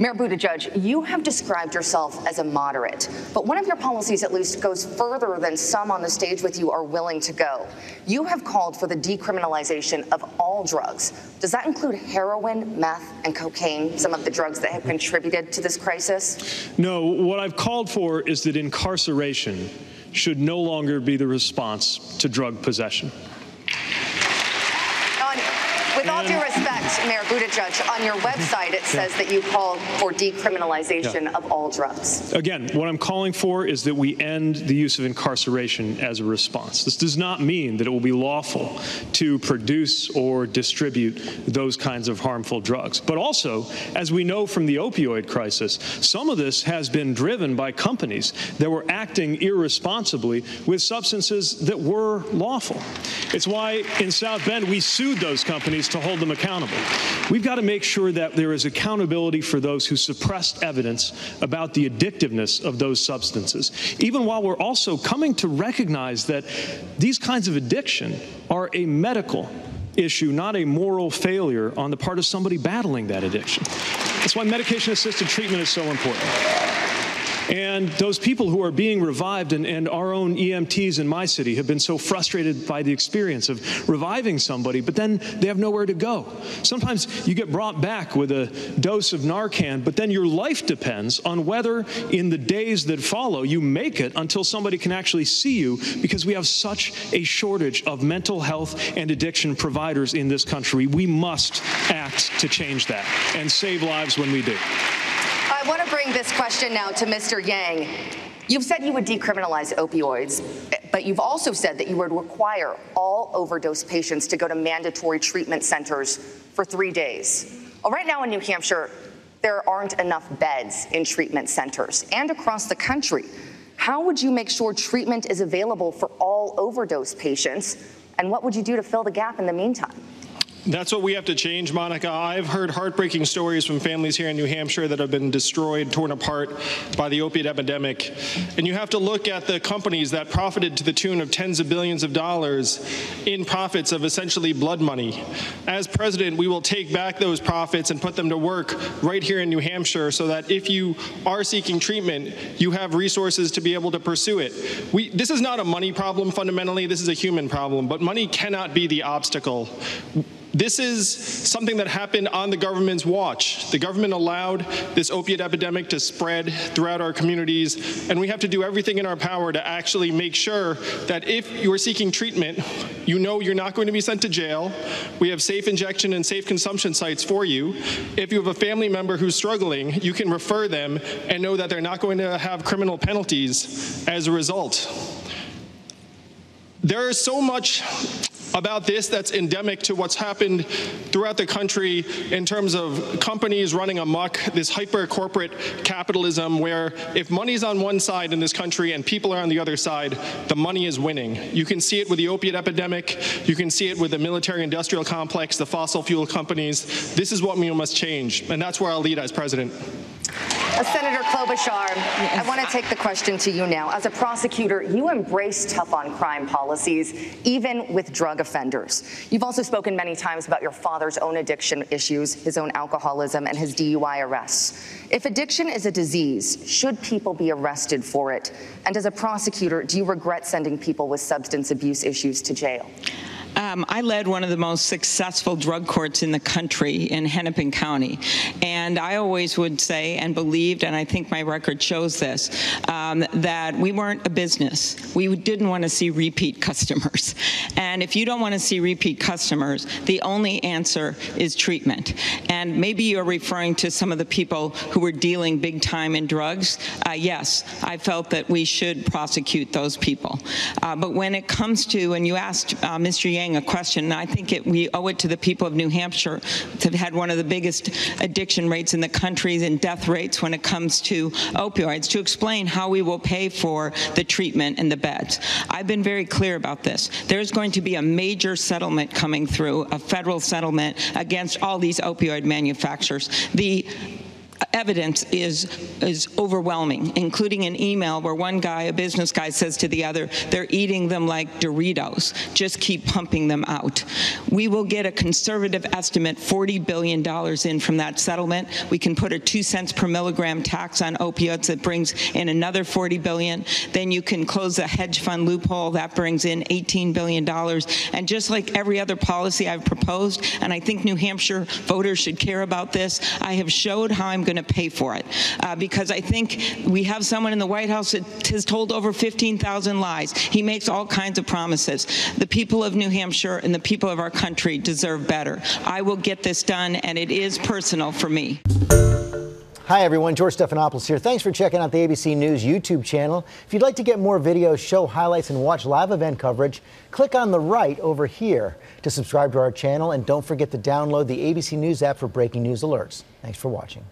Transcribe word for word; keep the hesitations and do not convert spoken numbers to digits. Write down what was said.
Mayor Buttigieg, you have described yourself as a moderate, but one of your policies at least goes further than some on the stage with you are willing to go. You have called for the decriminalization of all drugs. Does that include heroin, meth, and cocaine, some of the drugs that have contributed to this crisis? No, what I've called for is that incarceration should no longer be the response to drug possession. With all due respect, Mayor Buttigieg, on your website it says that you call for decriminalization yeah. of all drugs. Again, what I'm calling for is that we end the use of incarceration as a response. This does not mean that it will be lawful to produce or distribute those kinds of harmful drugs. But also, as we know from the opioid crisis, some of this has been driven by companies that were acting irresponsibly with substances that were lawful. It's why in South Bend we sued those companies to hold them accountable. We've got to make sure that there is accountability for those who suppressed evidence about the addictiveness of those substances, even while we're also coming to recognize that these kinds of addiction are a medical issue, not a moral failure on the part of somebody battling that addiction. That's why medication-assisted treatment is so important. And those people who are being revived, and, and our own E M Ts in my city have been so frustrated by the experience of reviving somebody, but then they have nowhere to go. Sometimes you get brought back with a dose of Narcan, but then your life depends on whether in the days that follow you make it until somebody can actually see you, because we have such a shortage of mental health and addiction providers in this country. We must act to change that and save lives when we do. I want to bring this question now to Mister Yang. You've said you would decriminalize opioids, but you've also said that you would require all overdose patients to go to mandatory treatment centers for three days. Well, right now in New Hampshire, there aren't enough beds in treatment centers and across the country. How would you make sure treatment is available for all overdose patients, and what would you do to fill the gap in the meantime? That's what we have to change, Monica. I've heard heartbreaking stories from families here in New Hampshire that have been destroyed, torn apart by the opiate epidemic. And you have to look at the companies that profited to the tune of tens of billions of dollars in profits of essentially blood money. As president, we will take back those profits and put them to work right here in New Hampshire so that if you are seeking treatment, you have resources to be able to pursue it. We, this is not a money problem fundamentally. This is a human problem, but money cannot be the obstacle. This is something that happened on the government's watch. The government allowed this opiate epidemic to spread throughout our communities, and we have to do everything in our power to actually make sure that if you are seeking treatment, you know you're not going to be sent to jail. We have safe injection and safe consumption sites for you. If you have a family member who's struggling, you can refer them and know that they're not going to have criminal penalties as a result. There is so much about this that's endemic to what's happened throughout the country in terms of companies running amok, this hyper-corporate capitalism where if money's on one side in this country and people are on the other side, the money is winning. You can see it with the opiate epidemic. You can see it with the military-industrial complex, the fossil fuel companies. This is what we must change, and that's where I'll lead as president. Uh, Senator Klobuchar, yes. I want to take the question to you now. As a prosecutor, you embrace tough-on-crime policies, even with drug offenders. You've also spoken many times about your father's own addiction issues, his own alcoholism, and his D U I arrests. If addiction is a disease, should people be arrested for it? And as a prosecutor, do you regret sending people with substance abuse issues to jail? Um, I led one of the most successful drug courts in the country in Hennepin County, and I always would say and believed, and I think my record shows this, um, that we weren't a business. We didn't want to see repeat customers, and if you don't want to see repeat customers, the only answer is treatment. And maybe you're referring to some of the people who were dealing big time in drugs. Uh, yes, I felt that we should prosecute those people. Uh, but when it comes to, and you asked uh, Mister Yang a question, and I think it, we owe it to the people of New Hampshire that had one of the biggest addiction rates in the country and death rates when it comes to opioids, to explain how we will pay for the treatment and the beds. I've been very clear about this. There's going to be a major settlement coming through, a federal settlement against all these opioid manufacturers. The evidence is is overwhelming, including an email where one guy, a business guy, says to the other, they're eating them like Doritos, just keep pumping them out. We will get a conservative estimate forty billion dollars in from that settlement. We can put a two cents per milligram tax on opioids that brings in another forty billion dollars. Then you can close a hedge fund loophole that brings in eighteen billion dollars. And just like every other policy I've proposed, and I think New Hampshire voters should care about this, I have showed how I'm going to pay for it, uh, because I think we have someone in the White House that has told over fifteen thousand lies. He makes all kinds of promises. The people of New Hampshire and the people of our country deserve better. I will get this done, and it is personal for me. Hi everyone, George Stephanopoulos here. Thanks for checking out the A B C News YouTube channel. If you'd like to get more videos, show highlights, and watch live event coverage, click on the right over here to subscribe to our channel, and don't forget to download the A B C News app for breaking news alerts. Thanks for watching.